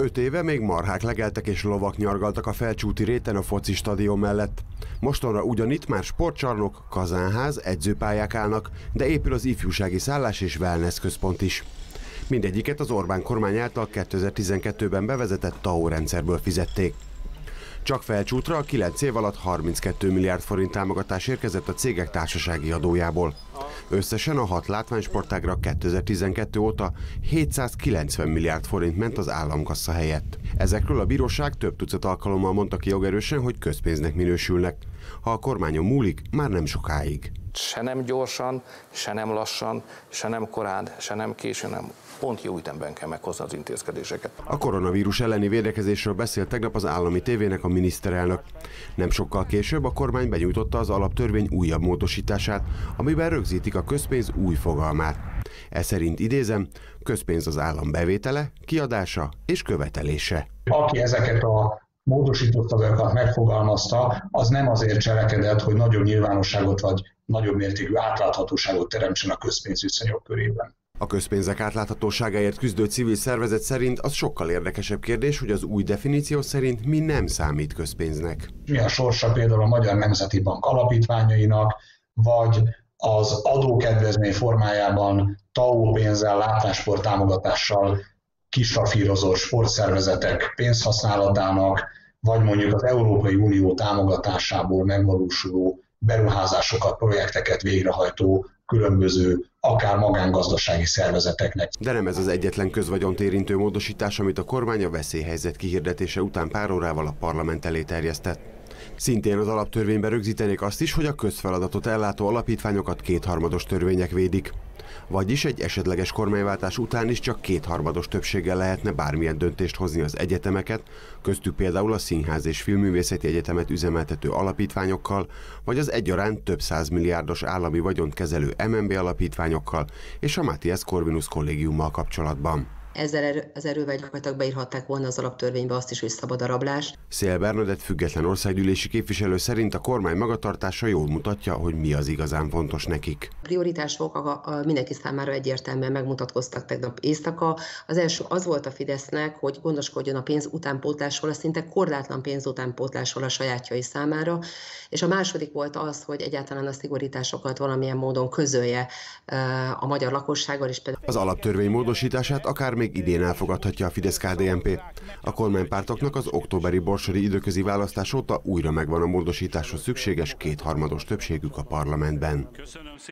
5 éve még marhák legeltek és lovak nyargaltak a felcsúti réten a foci stadion mellett. Mostanra ugyanitt már sportcsarnok, kazánház, edzőpályák állnak, de épül az ifjúsági szállás és wellness központ is. Mindegyiket az Orbán kormány által 2012-ben bevezetett TAO-rendszerből fizették. Csak Felcsútra a 9 év alatt 32 milliárd forint támogatás érkezett a cégek társasági adójából. Összesen a 6 látványsportágra 2012 óta 790 milliárd forint ment az államkassa helyett. Ezekről a bíróság több tucat alkalommal mondta ki jogerősen, hogy közpénznek minősülnek. Ha a kormányon múlik, már nem sokáig. Se nem gyorsan, se nem lassan, se nem korán, se nem későn, nem. Pont jó ütemben kell meghozni az intézkedéseket. A koronavírus elleni védekezésről beszélt tegnap az állami tévének a miniszterelnök. Nem sokkal később a kormány benyújtotta az alaptörvény újabb módosítását, amiben rögzítik a közpénz új fogalmát. Ez szerint, idézem, közpénz az állam bevétele, kiadása és követelése. Aki ezeket a módosítottakat megfogalmazta, az nem azért cselekedett, hogy nagyobb nyilvánosságot vagy nagyobb mértékű átláthatóságot teremtsen a közpénzviszonyok körében. A közpénzek átláthatóságáért küzdő civil szervezet szerint az sokkal érdekesebb kérdés, hogy az új definíció szerint mi nem számít közpénznek. Mi a sorsa például a Magyar Nemzeti Bank alapítványainak, vagy az adókedvezmény formájában TAO pénzzel, látványsport támogatással kisrafírozó sportszervezetek pénzhasználatának, vagy mondjuk az Európai Unió támogatásából megvalósuló beruházásokat, projekteket végrehajtó különböző, akár magángazdasági szervezeteknek. De nem ez az egyetlen közvagyont érintő módosítás, amit a kormány a veszélyhelyzet kihirdetése után pár órával a parlament elé terjesztett. Szintén az alaptörvényben rögzítenék azt is, hogy a közfeladatot ellátó alapítványokat kétharmados törvények védik. Vagyis egy esetleges kormányváltás után is csak kétharmados többséggel lehetne bármilyen döntést hozni az egyetemeket, köztük például a Színház és Filmművészeti Egyetemet üzemeltető alapítványokkal, vagy az egyaránt több százmilliárdos állami vagyont kezelő MNB alapítványokkal és a Matthias Corvinus kollégiummal kapcsolatban. Ezzel az erővel gyakorlatilag beírhatták volna az alaptörvénybe azt is, hogy szabad a rablás. Szél Bernadett független országgyűlési képviselő szerint a kormány magatartása jól mutatja, hogy mi az igazán fontos nekik. A prioritások mindenki számára egyértelműen megmutatkoztak tegnap éjszaka. Az első az volt a Fidesznek, hogy gondoskodjon a pénz utánpótlásról, a szinte korlátlan pénz utánpótlásról a sajátjai számára, és a második volt az, hogy egyáltalán a szigorításokat valamilyen módon közölje a magyar lakossággal is. Az alaptörvény módosítását akár még idén elfogadhatja a Fidesz-KDNP. A kormánypártoknak az októberi borsodi időközi választás óta újra megvan a módosításhoz szükséges kétharmados többségük a parlamentben.